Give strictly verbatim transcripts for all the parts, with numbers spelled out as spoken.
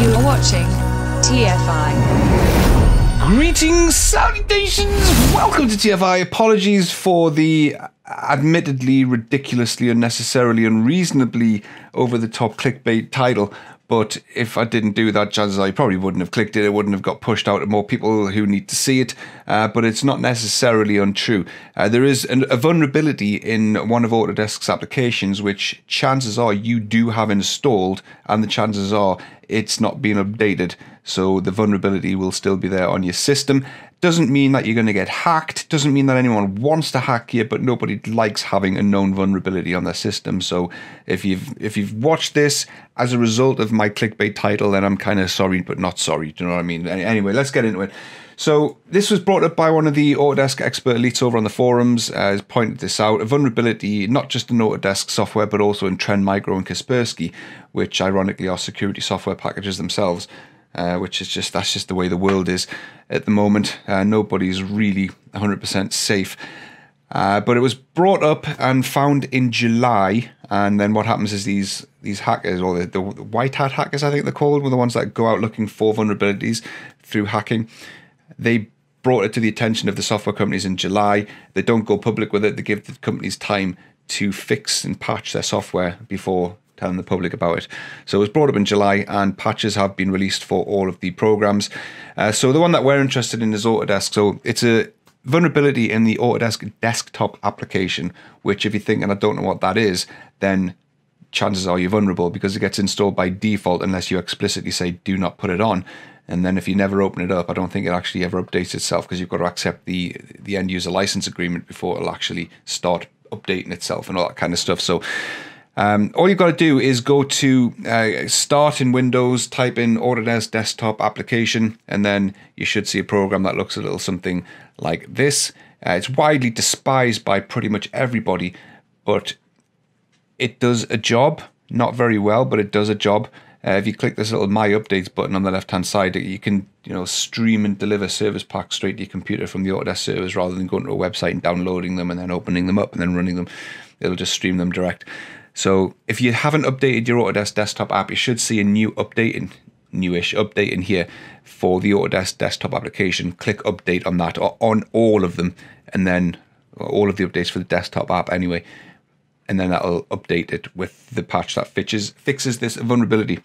You are watching T F I. Greetings, salutations, welcome to T F I. Apologies for the admittedly ridiculously, unnecessarily, unreasonably over-the-top clickbait title. But if I didn't do that, chances are you probably wouldn't have clicked it. It wouldn't have got pushed out to more people who need to see it. Uh, but it's not necessarily untrue. Uh, there is an, a vulnerability in one of Autodesk's applications, which chances are you do have installed, and the chances are it's not being updated. So the vulnerability will still be there on your system. Doesn't mean that you're going to get hacked. Doesn't mean that anyone wants to hack you, but nobody likes having a known vulnerability on their system. So if you've if you've watched this as a result of my clickbait title, then I'm kind of sorry, but not sorry. Do you know what I mean? Anyway, let's get into it. So this was brought up by one of the Autodesk expert elites over on the forums, has uh, pointed this out, a vulnerability not just in Autodesk software, but also in Trend Micro and Kaspersky, which ironically are security software packages themselves. Uh, which is just, that's just the way the world is at the moment. Uh, nobody's really one hundred percent safe. Uh, but it was brought up and found in July. And then what happens is these these hackers, or the, the white hat hackers, I think they're called, were the ones that go out looking for vulnerabilities through hacking. They brought it to the attention of the software companies in July. They don't go public with it. They give the companies time to fix and patch their software before telling the public about it. So it was brought up in July, and patches have been released for all of the programs. Uh, so the one that we're interested in is Autodesk. So it's a vulnerability in the Autodesk desktop application, which if you think, and I don't know what that is, then chances are you're vulnerable, because it gets installed by default unless you explicitly say do not put it on. And then if you never open it up, I don't think it actually ever updates itself, because you've got to accept the, the end user license agreement before it'll actually start updating itself and all that kind of stuff. So Um, all you've got to do is go to uh, Start in Windows, type in Autodesk Desktop Application, and then you should see a program that looks a little something like this. Uh, it's widely despised by pretty much everybody, but it does a job, not very well, but it does a job. Uh, if you click this little My Updates button on the left-hand side, you can you know stream and deliver service packs straight to your computer from the Autodesk servers, rather than going to a website and downloading them and then opening them up and then running them. It'll just stream them direct. So if you haven't updated your Autodesk desktop app, you should see a new update, in, newish update in here for the Autodesk desktop application. Click update on that, or on all of them, and then all of the updates for the desktop app anyway. And then that'll update it with the patch that fixes, fixes this vulnerability.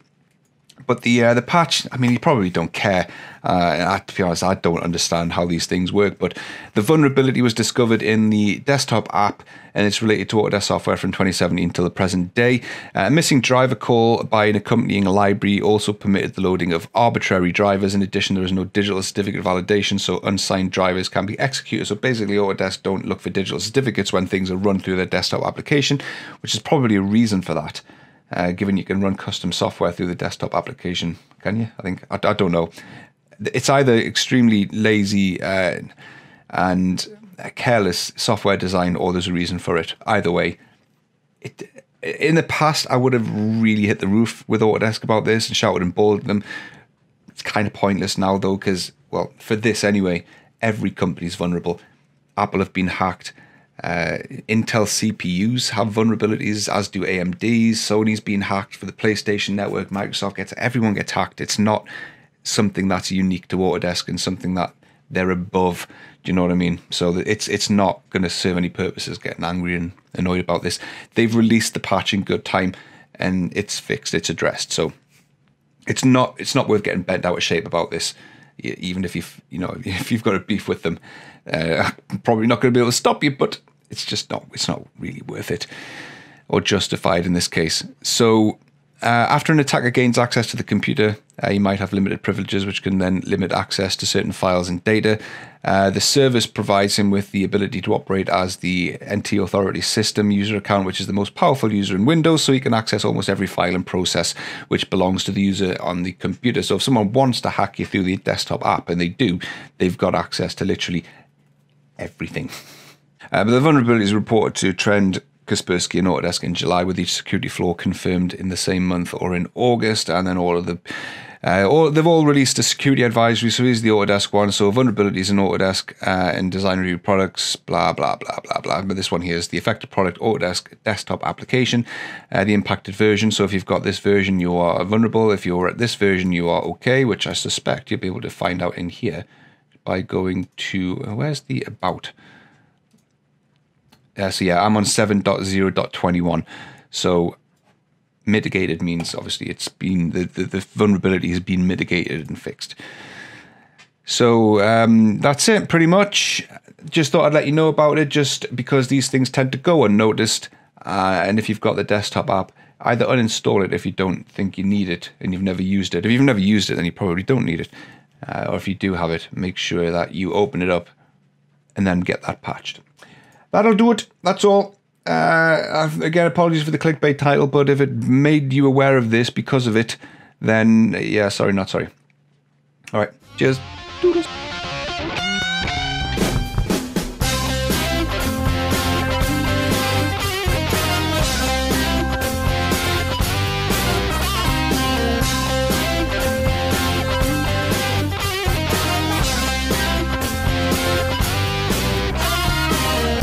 But the uh, the patch, I mean, you probably don't care. Uh, to be honest, I don't understand how these things work. But the vulnerability was discovered in the desktop app, and it's related to Autodesk software from twenty seventeen until the present day. A uh, missing driver call by an accompanying library also permitted the loading of arbitrary drivers. In addition, there is no digital certificate validation, so unsigned drivers can be executed. So basically, Autodesk don't look for digital certificates when things are run through their desktop application, which is probably a reason for that. Uh, given you can run custom software through the desktop application, can you? I think I, I don't know. It's either extremely lazy uh, and careless software design, or there's a reason for it. Either way, it, in the past I would have really hit the roof with Autodesk about this and shouted and bawled at them. It's kind of pointless now though, because well, for this anyway, every company's vulnerable. Apple have been hacked. Uh, Intel C P Us have vulnerabilities, as do A M Ds. Sony's been hacked for the PlayStation Network. Microsoft gets, everyone gets hacked. It's not something that's unique to Autodesk and something that they're above. Do you know what I mean? So it's it's not going to serve any purposes getting angry and annoyed about this. They've released the patch in good time, and it's fixed, it's addressed. So it's not it's not worth getting bent out of shape about this. Even if you've you know if you've got a beef with them, uh, I'm probably not going to be able to stop you, but it's just not, it's not really worth it, or justified in this case. So uh, after an attacker gains access to the computer, uh, you might have limited privileges, which can then limit access to certain files and data. Uh, the service provides him with the ability to operate as the N T Authority system user account, which is the most powerful user in Windows, so he can access almost every file and process which belongs to the user on the computer. So if someone wants to hack you through the desktop app, and they do, they've got access to literally everything. Uh, but the vulnerability is reported to Trend, Kaspersky and Autodesk in July, with each security flaw confirmed in the same month or in August, and then all of the Uh, all, they've all released a security advisory, so here's the Autodesk one. So vulnerabilities in Autodesk uh, and design review products, blah, blah, blah, blah, blah. But this one here is the affected product, Autodesk desktop application, uh, the impacted version. So if you've got this version, you are vulnerable. If you're at this version, you are okay, which I suspect you'll be able to find out in here by going to, uh, where's the about? Uh, so yeah, I'm on seven dot zero dot twenty-one. So mitigated means obviously it's been, the, the, the vulnerability has been mitigated and fixed. So um, that's it pretty much. Just thought I'd let you know about it just because these things tend to go unnoticed. Uh, and if you've got the desktop app, either uninstall it if you don't think you need it and you've never used it. If you've never used it, then you probably don't need it. Uh, or if you do have it, make sure that you open it up and then get that patched. That'll do it. That's all. Uh, again, apologies for the clickbait title, but if it made you aware of this because of it, then yeah, sorry, not sorry. All right. Cheers. Doodles.